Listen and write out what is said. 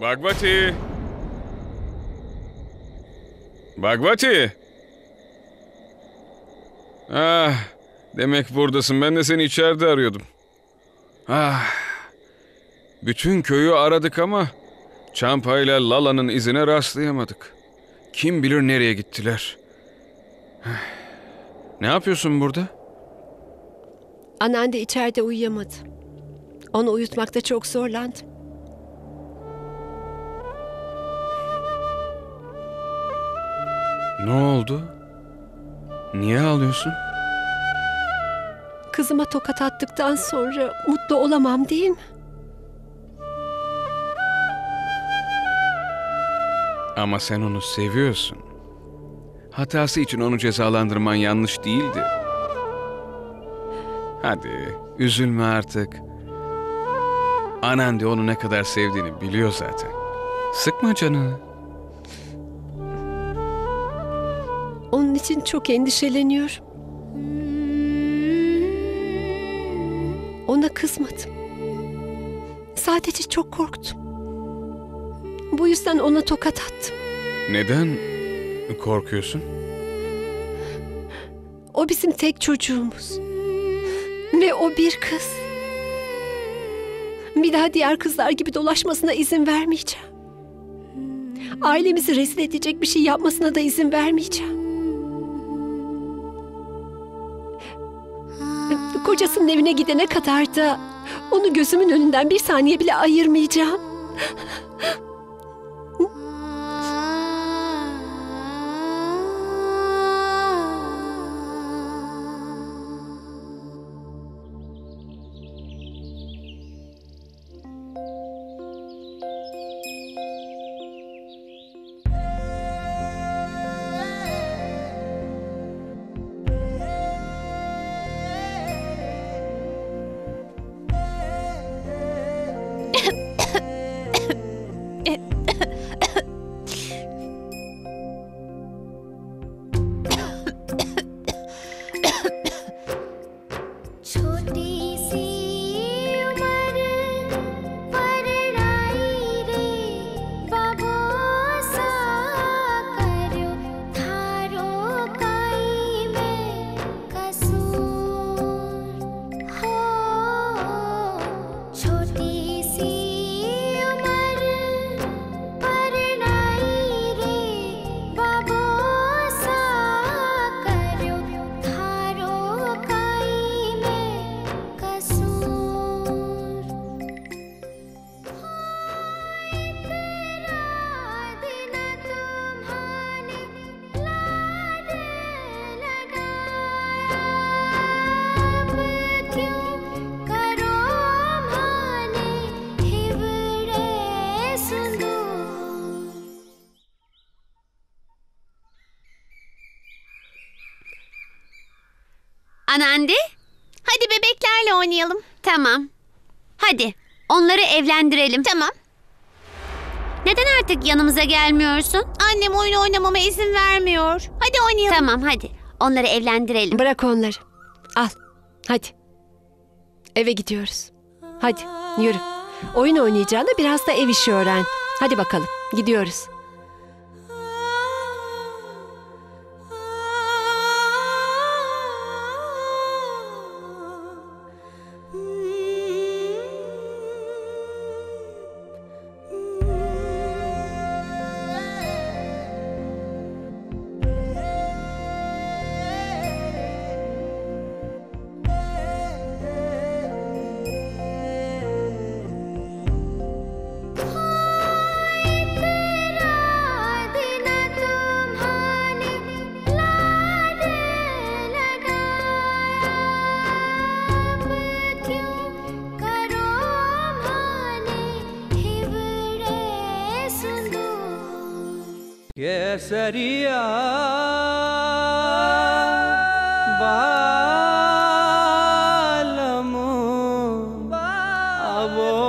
Bagvati! Bagvati! Ah, demek buradasın. Ben de seni içeride arıyordum. Ah, bütün köyü aradık ama Çampa ile Lala'nın izine rastlayamadık. Kim bilir nereye gittiler. Ne yapıyorsun burada? Anandi içeride uyuyamadı. Onu uyutmakta çok zorlandım. Ne oldu? Niye ağlıyorsun? Kızıma tokat attıktan sonra mutlu olamam değil mi? Ama sen onu seviyorsun. Hatası için onu cezalandırman yanlış değildi. Hadi, üzülme artık. Anandi onu ne kadar sevdiğini biliyor zaten. Sıkma canını. Onun için çok endişeleniyorum. Ona kızmadım. Sadece çok korktum. Bu yüzden ona tokat attım. Neden korkuyorsun? O bizim tek çocuğumuz. Ve o bir kız. Bir daha diğer kızlar gibi dolaşmasına izin vermeyeceğim. Ailemizi rezil edecek bir şey yapmasına da izin vermeyeceğim. Kocasının evine gidene kadar da onu gözümün önünden bir saniye bile ayırmayacağım. Anandi, hadi bebeklerle oynayalım. Tamam. Hadi, onları evlendirelim. Tamam. Neden artık yanımıza gelmiyorsun? Annem oyun oynamama izin vermiyor. Hadi oynayalım. Tamam, hadi. Onları evlendirelim. Bırak onları. Al, hadi. Eve gidiyoruz. Hadi, yürü. Oyun oynayacağına biraz da ev işi öğren. Hadi bakalım, gidiyoruz. Keseriya bağlamı